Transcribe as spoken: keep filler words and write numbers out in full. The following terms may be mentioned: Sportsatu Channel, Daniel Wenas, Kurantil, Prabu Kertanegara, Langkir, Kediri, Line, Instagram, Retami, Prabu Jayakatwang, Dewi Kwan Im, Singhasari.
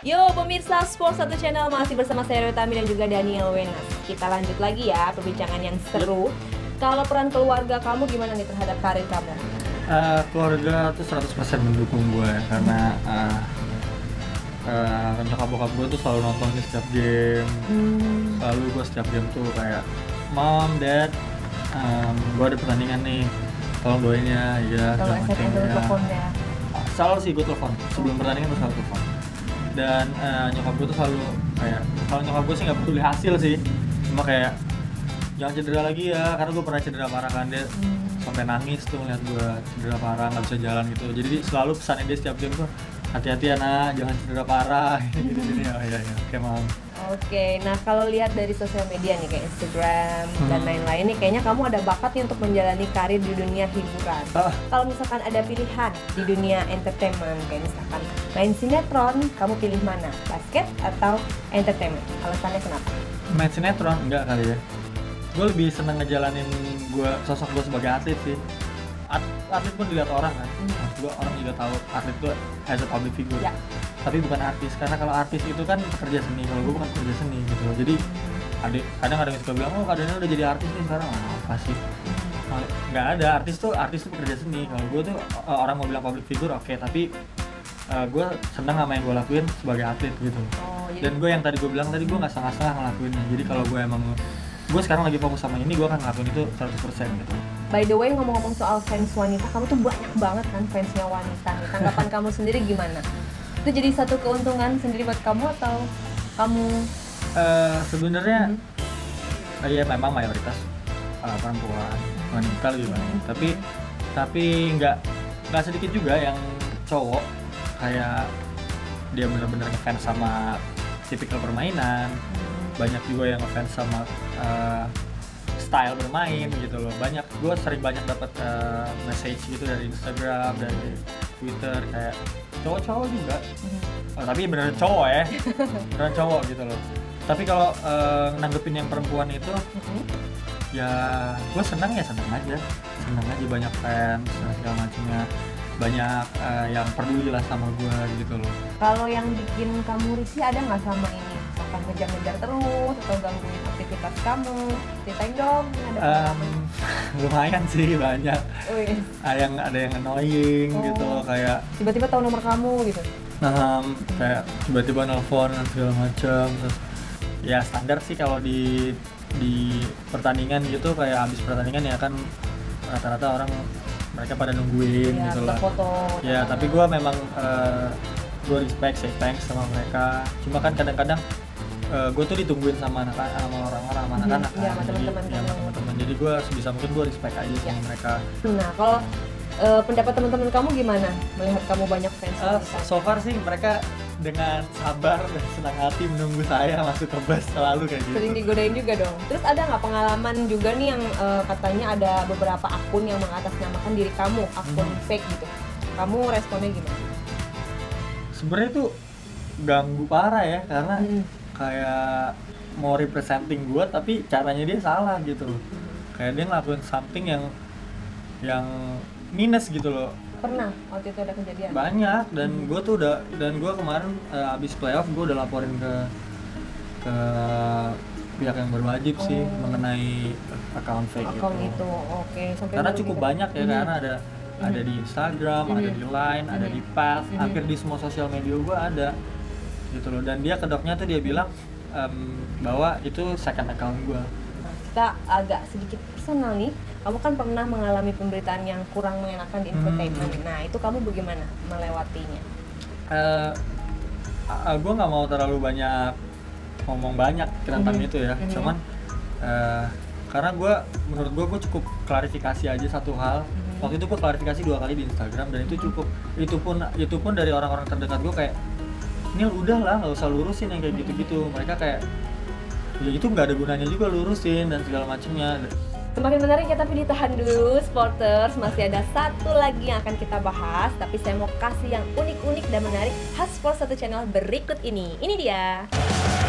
Yo pemirsa Sportsatu Channel, masih bersama saya Retami dan juga Daniel Wenas. Kita lanjut lagi ya perbincangan yang seru. Kalau peran keluarga kamu gimana nih terhadap karir kamu? Uh, keluarga tuh seratus persen mendukung gue, karena uh, uh, nyokap-bokap gue tuh selalu nontonin setiap game. Hmm. Selalu gue setiap game tuh kayak, Mom, Dad, um, gue ada pertandingan nih, tolong doainnya ya. Tolong S M S telepon ya. Selalu sih gue telepon, sebelum pertandingan gue selalu telepon. Dan uh, nyokap gue tuh selalu kayak, kalau nyokap gue sih nggak peduli hasil sih, cuma kayak jangan cedera lagi ya, karena gue pernah cedera parah kan, dia hmm. sampai nangis tuh ngeliat gue cedera parah nggak bisa jalan gitu. Jadi selalu pesannya dia setiap jam tuh, hati-hati ya nak, jangan cedera parah gitu-gitu. Ya ya ya, oke Mam. Oke, nah kalau lihat dari sosial media nih kayak Instagram hmm. dan lain-lain nih, kayaknya kamu ada bakat nih untuk menjalani karir di dunia hiburan. Ah. Kalau misalkan ada pilihan di dunia entertainment, kayak misalkan main sinetron, kamu pilih mana? Basket atau entertainment? Alasannya kenapa? Main sinetron enggak kali ya. Gue lebih seneng ngejalanin gue sosok gue sebagai atlet sih. At atlet pun dilihat orang kan, hmm. gue orang juga tahu atlet tuh as a public figure, ya. Tapi bukan artis, karena kalau artis itu kan pekerja seni, kalau gue bukan pekerja seni gitu loh. Jadi kadang kadang suka bilang, oh kadang udah jadi artis nih sekarang, oh, apa sih? Nggak ada, artis tuh artis tuh pekerja seni. Kalau gue tuh orang mau bilang public figure oke, okay. Tapi uh, gue seneng sama yang gue lakuin sebagai atlet gitu. Oh, dan gue yang tadi gue bilang tadi gue nggak setengah-setengah ngelakuinnya. Jadi kalau gue emang gue sekarang lagi fokus sama ini, gue akan ngelakuin itu seratus persen gitu. By the way, ngomong-ngomong soal fans wanita, kamu tuh banyak banget kan fansnya wanita. Tanggapan kamu sendiri gimana? Itu jadi satu keuntungan sendiri buat kamu atau kamu? Uh, Sebenarnya, mm-hmm. uh, ya memang mayoritas uh, perempuan wanita lebih banyak. Mm-hmm. Tapi tapi nggak nggak sedikit juga yang cowok kayak dia benar-benar ngefans sama tipikal permainan. Mm-hmm. Banyak juga yang ngefans sama uh, style bermain gitu loh. Banyak, gue sering banyak dapat uh, message gitu dari Instagram, dari Twitter, kayak cowok-cowok juga. Oh, tapi beneran cowok ya, beneran cowok gitu loh. Tapi kalau uh, nanggepin yang perempuan itu, ya gue seneng ya seneng aja, seneng aja banyak fans segala macamnya. Banyak uh, yang peduli lah sama gue gitu loh. Kalau yang bikin kamu risih ada nggak sama ini? Sampai ngejar-ngejar terus atau gangguin aktivitas kamu? Ceritain dong. Ada um, lumayan sih banyak. Ada yang ada yang annoying oh. gitu loh, kayak tiba-tiba tahu nomor kamu gitu. Nah, um, kayak tiba-tiba nelfon dan segala macam. Terus ya standar sih kalau di di pertandingan gitu, kayak habis pertandingan ya kan rata-rata orang mereka pada nungguin ya, gitu lah. Foto, ya, tapi gue memang uh, gue respect, say thanks sama mereka. Cuma kan kadang-kadang uh, gue tuh ditungguin sama anak-anak, sama orang-orang, sama anak-anak. Iya, sama teman-teman. Iya, sama teman-teman. Jadi gue sebisa mungkin gue respect aja sama ya. mereka. Nah, kalau uh, pendapat teman-teman kamu gimana melihat kamu banyak fans? Uh, so far sih mereka dengan sabar dan senang hati menunggu saya masuk ke bus, selalu kayak gitu. Sering digodain juga dong. Terus ada nggak pengalaman juga nih yang uh, katanya ada beberapa akun yang mengatasnamakan diri kamu, akun hmm. fake gitu. Kamu responnya gimana? Sebenarnya itu ganggu parah ya, karena hmm. kayak mau representing gue tapi caranya dia salah gitu loh. Kayak dia ngelakuin something yang yang minus gitu loh. Pernah waktu itu ada kejadian banyak, dan hmm. gue tuh udah dan gue kemarin uh, abis playoff gue udah laporin ke ke pihak yang berwajib oh. sih mengenai account fake account gitu. itu oke okay. Karena cukup kita... banyak ya, hmm. karena ada hmm. ada di Instagram, hmm. ada di Line, hmm. ada di Path, hmm. hampir di semua sosial media gue ada gitu loh. Dan dia kedoknya tuh dia bilang um, bahwa itu second account gue. Kita agak sedikit personal nih, kamu kan pernah mengalami pemberitaan yang kurang mengenakan di infotainment. Hmm. Nah itu kamu bagaimana melewatinya? Uh, uh, gue nggak mau terlalu banyak ngomong banyak tentang mm-hmm. itu ya, mm-hmm. cuman uh, karena gue menurut gue gue cukup klarifikasi aja satu hal. Mm-hmm. Waktu itu gue klarifikasi dua kali di Instagram dan itu cukup. Itu pun itu pun dari orang-orang terdekat gue kayak, ini udah lah nggak usah lurusin yang kayak mm-hmm. gitu-gitu. Mereka kayak ya itu nggak ada gunanya juga lurusin dan segala macamnya. Semakin menarik ya, tapi ditahan dulu Sporters, masih ada satu lagi yang akan kita bahas, tapi saya mau kasih yang unik-unik dan menarik khas Sportsatu Channel berikut ini. Ini dia.